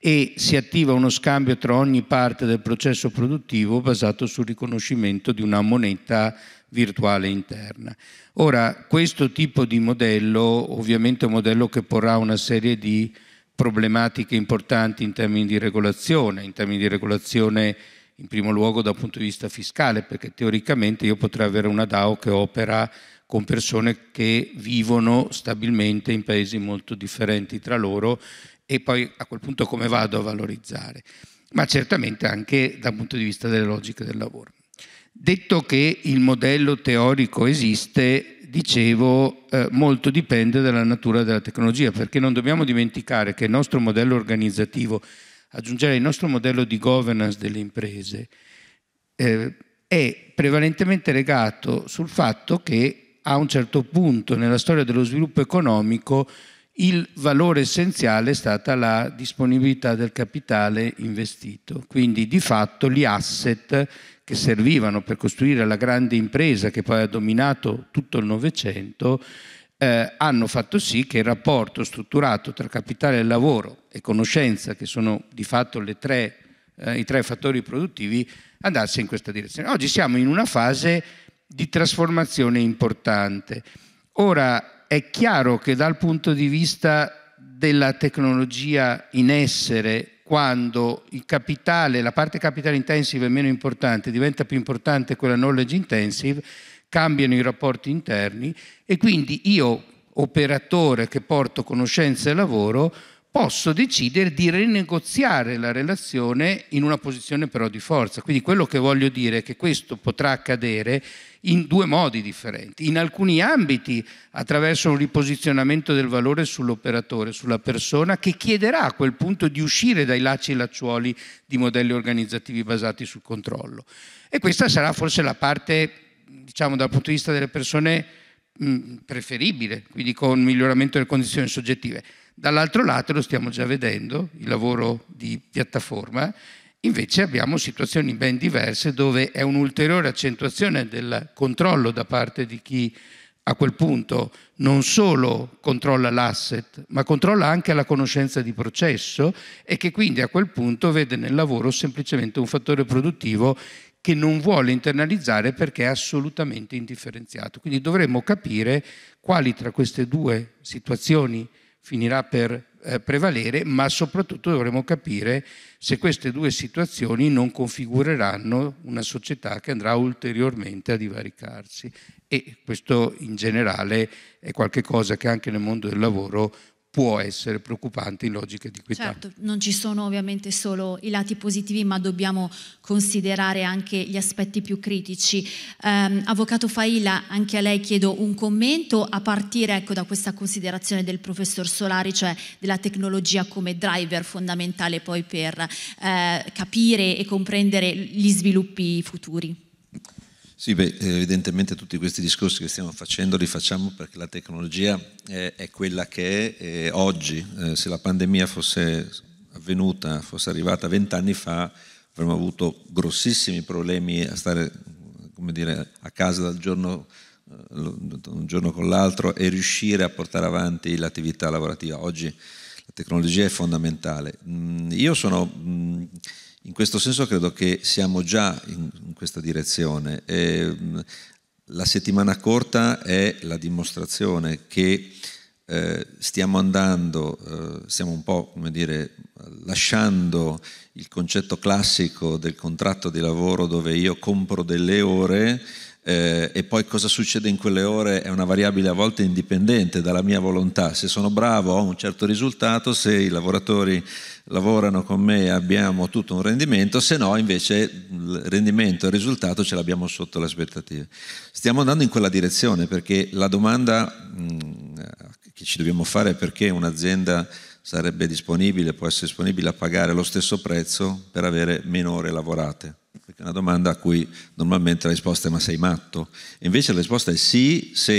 e si attiva uno scambio tra ogni parte del processo produttivo basato sul riconoscimento di una moneta virtuale interna. Ora, questo tipo di modello, ovviamente è un modello che porrà una serie di problematiche importanti in termini di regolazione, in termini di regolazione in primo luogo dal punto di vista fiscale, perché teoricamente io potrei avere una D A O che opera con persone che vivono stabilmente in paesi molto differenti tra loro, e poi a quel punto come vado a valorizzare, ma certamente anche dal punto di vista delle logiche del lavoro. Detto che il modello teorico esiste, dicevo, eh, molto dipende dalla natura della tecnologia, perché non dobbiamo dimenticare che il nostro modello organizzativo, aggiungere il nostro modello di governance delle imprese, eh, è prevalentemente legato sul fatto che a un certo punto nella storia dello sviluppo economico il valore essenziale è stata la disponibilità del capitale investito, quindi di fatto gli asset che servivano per costruire la grande impresa che poi ha dominato tutto il Novecento eh, hanno fatto sì che il rapporto strutturato tra capitale e lavoro e conoscenza, che sono di fatto le tre, eh, i tre fattori produttivi, andasse in questa direzione. Oggi siamo in una fase di trasformazione importante. Ora è chiaro che dal punto di vista della tecnologia in essere, quando il capitale, la parte capitale intensive è meno importante, diventa più importante quella knowledge intensive, cambiano i rapporti interni e quindi io, operatore che porto conoscenza e lavoro, posso decidere di rinegoziare la relazione in una posizione però di forza. Quindi quello che voglio dire è che questo potrà accadere in due modi differenti. In alcuni ambiti attraverso un riposizionamento del valore sull'operatore, sulla persona, che chiederà a quel punto di uscire dai lacci e lacciuoli di modelli organizzativi basati sul controllo. E questa sarà forse la parte, diciamo, dal punto di vista delle persone mh, preferibile, quindi con miglioramento delle condizioni soggettive. Dall'altro lato, lo stiamo già vedendo, il lavoro di piattaforma, invece abbiamo situazioni ben diverse dove è un'ulteriore accentuazione del controllo da parte di chi a quel punto non solo controlla l'asset, ma controlla anche la conoscenza di processo e che quindi a quel punto vede nel lavoro semplicemente un fattore produttivo che non vuole internalizzare perché è assolutamente indifferenziato. Quindi dovremmo capire quali tra queste due situazioni finirà per eh, prevalere, ma soprattutto dovremo capire se queste due situazioni non configureranno una società che andrà ulteriormente a divaricarsi. E questo in generale è qualcosa che anche nel mondo del lavoro può essere preoccupante in logiche di equità. Certo, non ci sono ovviamente solo i lati positivi, ma dobbiamo considerare anche gli aspetti più critici. Eh, Avvocato Failla, anche a lei chiedo un commento a partire, ecco, da questa considerazione del professor Solari, cioè della tecnologia come driver fondamentale poi per eh, capire e comprendere gli sviluppi futuri. Sì, beh, evidentemente tutti questi discorsi che stiamo facendo li facciamo perché la tecnologia è, è quella che è, è oggi. Eh, se la pandemia fosse avvenuta, fosse arrivata vent'anni fa, avremmo avuto grossissimi problemi a stare, come dire, a casa dal giorno, un giorno con l'altro, e riuscire a portare avanti l'attività lavorativa. Oggi la tecnologia è fondamentale. Mm, io sono... Mm, In questo senso credo che siamo già in questa direzione. Eh, la settimana corta è la dimostrazione che eh, stiamo andando, eh, stiamo un po', come dire, lasciando il concetto classico del contratto di lavoro dove io compro delle ore eh, e poi cosa succede in quelle ore è una variabile a volte indipendente dalla mia volontà. Se sono bravo ho un certo risultato, se i lavoratori lavorano con me abbiamo tutto un rendimento, se no invece il rendimento e il risultato ce l'abbiamo sotto le aspettative. Stiamo andando in quella direzione perché la domanda mh, che ci dobbiamo fare è perché un'azienda sarebbe disponibile, può essere disponibile a pagare lo stesso prezzo per avere meno ore lavorate. Perché è una domanda a cui normalmente la risposta è ma sei matto? E invece la risposta è sì, se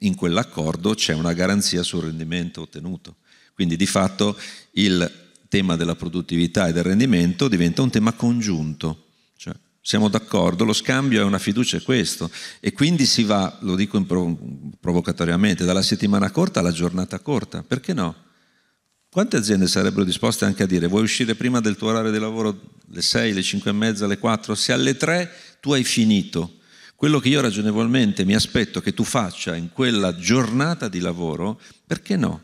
in quell'accordo c'è una garanzia sul rendimento ottenuto. Quindi di fatto il tema della produttività e del rendimento diventa un tema congiunto, cioè siamo d'accordo, lo scambio è una fiducia, è questo, e quindi si va, lo dico prov provocatoriamente, dalla settimana corta alla giornata corta, perché no? Quante aziende sarebbero disposte anche a dire vuoi uscire prima del tuo orario di lavoro, le sei, le cinque e mezza, le quattro, se alle tre tu hai finito, Quello che io ragionevolmente mi aspetto che tu faccia in quella giornata di lavoro, perché no?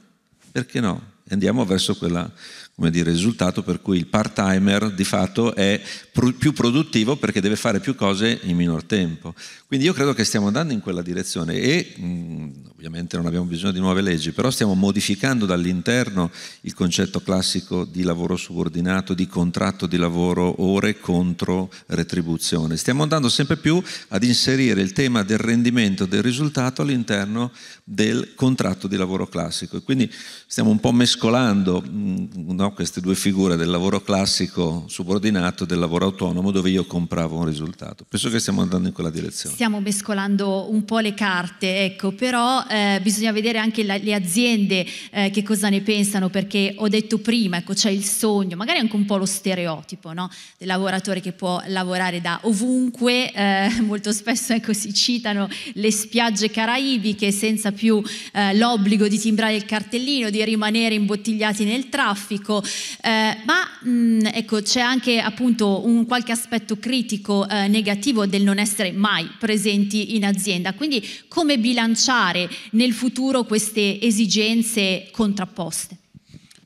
Perché no? Andiamo verso quel, come dire, risultato per cui il part-timer di fatto è pr- più produttivo perché deve fare più cose in minor tempo. Quindi io credo che stiamo andando in quella direzione e mh, ovviamente non abbiamo bisogno di nuove leggi, però stiamo modificando dall'interno il concetto classico di lavoro subordinato, di contratto di lavoro, ore contro retribuzione. Stiamo andando sempre più ad inserire il tema del rendimento, del risultato all'interno del contratto di lavoro classico, e quindi stiamo un po' mescolando mescolando no, queste due figure del lavoro classico subordinato, del lavoro autonomo dove io compravo un risultato. Penso che stiamo andando in quella direzione. Stiamo mescolando un po' le carte, ecco, però eh, bisogna vedere anche la, le aziende eh, che cosa ne pensano, perché ho detto prima, ecco, c'è il sogno, magari anche un po' lo stereotipo, no, del lavoratore che può lavorare da ovunque, eh, molto spesso, ecco, si citano le spiagge caraibiche senza più eh, l'obbligo di timbrare il cartellino, di rimanere in imbottigliati nel traffico, eh, ma mh, ecco, c'è anche appunto un qualche aspetto critico eh, negativo del non essere mai presenti in azienda. Quindi come bilanciare nel futuro queste esigenze contrapposte?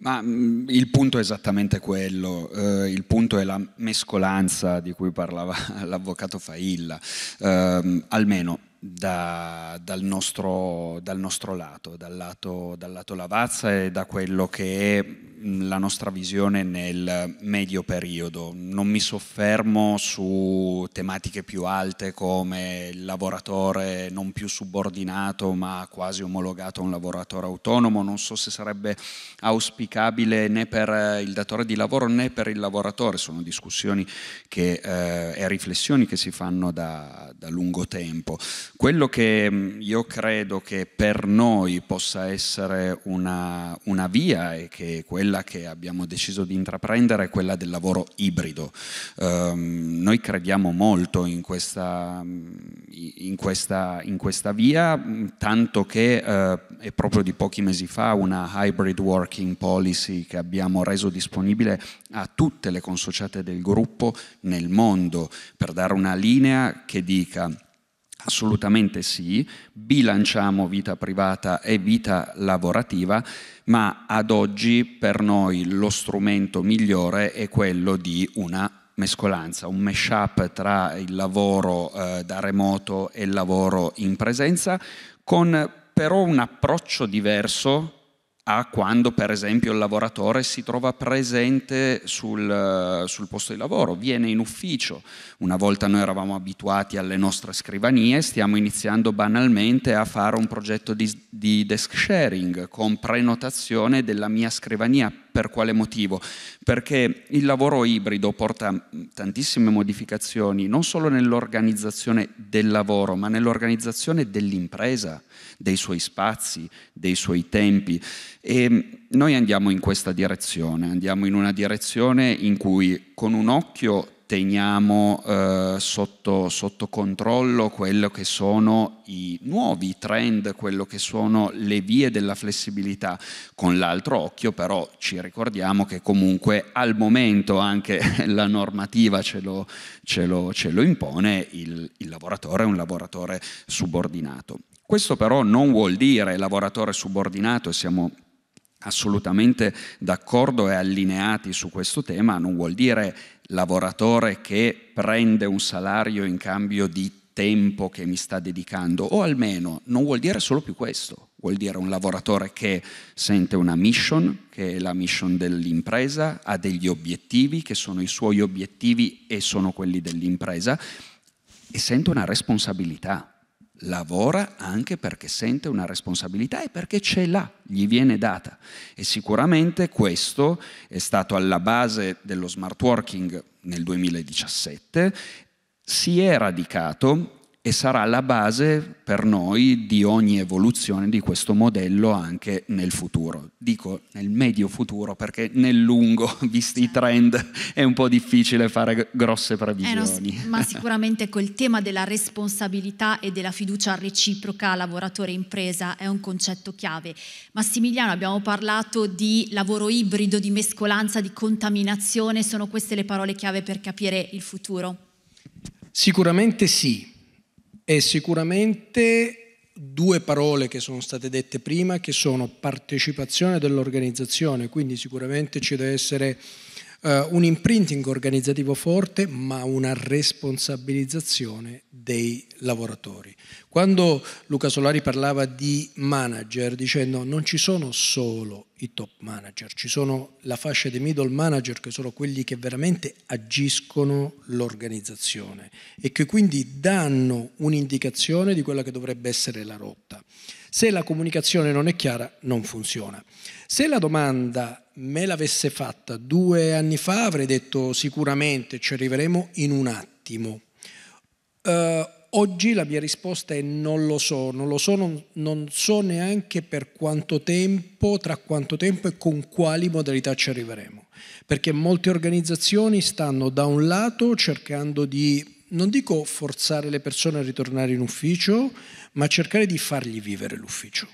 Ma mh, il punto è esattamente quello, eh, il punto è la mescolanza di cui parlava l'avvocato Failla, eh, almeno Da, dal, nostro, dal nostro lato, dal lato, dal lato Lavazza e da quello che è la nostra visione nel medio periodo. Non mi soffermo su tematiche più alte come il lavoratore non più subordinato ma quasi omologato a un lavoratore autonomo. Non so se sarebbe auspicabile né per il datore di lavoro né per il lavoratore, sono discussioni che, eh, e riflessioni che si fanno da, da lungo tempo. Quello che io credo che per noi possa essere una, una via, e che quella che abbiamo deciso di intraprendere, è quella del lavoro ibrido. Um, noi crediamo molto in questa, in questa, in questa via, tanto che uh, è proprio di pochi mesi fa una hybrid working policy che abbiamo reso disponibile a tutte le consociate del gruppo nel mondo, per dare una linea che dica: assolutamente sì, bilanciamo vita privata e vita lavorativa, ma ad oggi per noi lo strumento migliore è quello di una mescolanza, un mash-up tra il lavoro eh, da remoto e il lavoro in presenza, con però un approccio diverso a quando per esempio il lavoratore si trova presente sul, sul posto di lavoro, viene in ufficio. Una volta noi eravamo abituati alle nostre scrivanie, stiamo iniziando banalmente a fare un progetto di, di desk sharing con prenotazione della mia scrivania. Per quale motivo? Perché il lavoro ibrido porta tantissime modificazioni, non solo nell'organizzazione del lavoro, ma nell'organizzazione dell'impresa, dei suoi spazi, dei suoi tempi. E noi andiamo in questa direzione, andiamo in una direzione in cui con un occhio teniamo eh, sotto, sotto controllo quello che sono i nuovi trend, quello che sono le vie della flessibilità. Con l'altro occhio però ci ricordiamo che comunque al momento anche la normativa ce lo, ce lo, ce lo impone, il, il lavoratore è un lavoratore subordinato. Questo però non vuol dire lavoratore subordinato, e siamo assolutamente d'accordo e allineati su questo tema, non vuol dire lavoratore che prende un salario in cambio di tempo che mi sta dedicando, o almeno non vuol dire solo più questo, vuol dire un lavoratore che sente una mission, che è la mission dell'impresa, ha degli obiettivi che sono i suoi obiettivi e sono quelli dell'impresa, e sente una responsabilità. Lavora anche perché sente una responsabilità e perché ce l'ha, gli viene data. E sicuramente questo è stato alla base dello smart working nel duemiladiciassette, si è radicato e sarà la base per noi di ogni evoluzione di questo modello anche nel futuro. Dico nel medio futuro perché nel lungo, visti i trend, è un po' difficile fare grosse previsioni. Eh no, ma sicuramente col tema della responsabilità e della fiducia reciproca lavoratore-impresa è un concetto chiave. Massimiliano, abbiamo parlato di lavoro ibrido, di mescolanza, di contaminazione, sono queste le parole chiave per capire il futuro? Sicuramente sì. è sicuramente due parole che sono state dette prima, che sono partecipazione dell'organizzazione, quindi sicuramente ci deve essere uh, un imprinting organizzativo forte, ma una responsabilizzazione dei lavoratori. Quando Luca Solari parlava di manager, dicendo non ci sono solo i top manager, ci sono la fascia dei middle manager, che sono quelli che veramente agiscono l'organizzazione e che quindi danno un'indicazione di quella che dovrebbe essere la rotta. Se la comunicazione non è chiara, non funziona. Se la domanda me l'avesse fatta due anni fa, avrei detto sicuramente ci arriveremo in un attimo. Uh, Oggi la mia risposta è non lo so, non lo so, non, non so neanche per quanto tempo, tra quanto tempo e con quali modalità ci arriveremo, perché molte organizzazioni stanno da un lato cercando di, non dico forzare le persone a ritornare in ufficio, ma cercare di fargli vivere l'ufficio.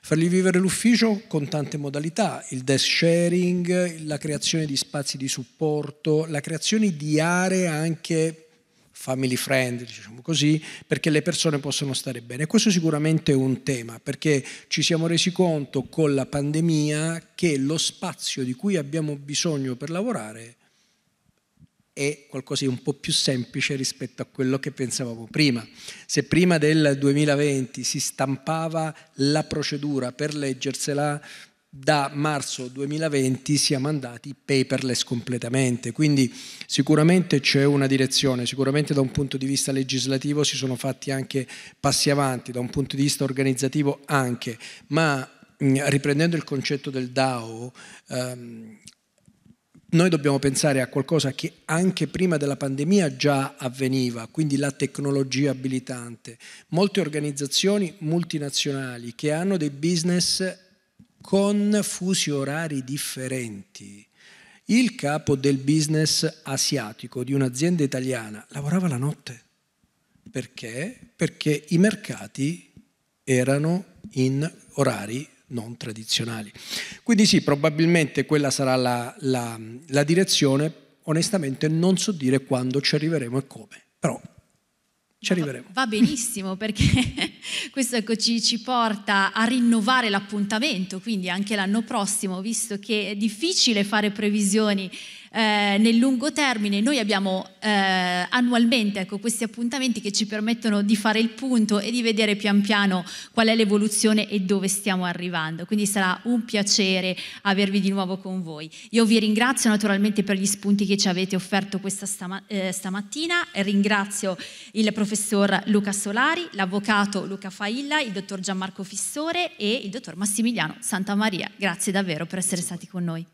Fargli vivere l'ufficio con tante modalità, il desk sharing, la creazione di spazi di supporto, la creazione di aree anche family friend, diciamo così, perché le persone possono stare bene. Questo sicuramente è un tema, perché ci siamo resi conto con la pandemia che lo spazio di cui abbiamo bisogno per lavorare è qualcosa di un po' più semplice rispetto a quello che pensavamo prima. Se prima del duemilaventi si stampava la procedura per leggersela, da marzo duemilaventi siamo andati paperless completamente, quindi sicuramente c'è una direzione, sicuramente da un punto di vista legislativo si sono fatti anche passi avanti, da un punto di vista organizzativo anche, ma riprendendo il concetto del D A O, ehm, noi dobbiamo pensare a qualcosa che anche prima della pandemia già avveniva, quindi la tecnologia abilitante. Molte organizzazioni multinazionali che hanno dei business con fusi orari differenti. Il capo del business asiatico di un'azienda italiana lavorava la notte. Perché? Perché i mercati erano in orari non tradizionali. Quindi sì, probabilmente quella sarà la, la, la direzione. Onestamente non so dire quando ci arriveremo e come, però ci arriveremo. Va benissimo, perché questo ecco, ci, ci porta a rinnovare l'appuntamento, quindi anche l'anno prossimo, visto che è difficile fare previsioni eh, nel lungo termine. Noi abbiamo eh, annualmente ecco, questi appuntamenti che ci permettono di fare il punto e di vedere pian piano qual è l'evoluzione e dove stiamo arrivando, quindi sarà un piacere avervi di nuovo con voi. Io vi ringrazio naturalmente per gli spunti che ci avete offerto questa stama eh, stamattina, ringrazio il professor professor Luca Solari, l'avvocato Luca Failla, il dottor Gianmarco Fissore e il dottor Massimiliano Santamaria. Grazie davvero per essere stati con noi.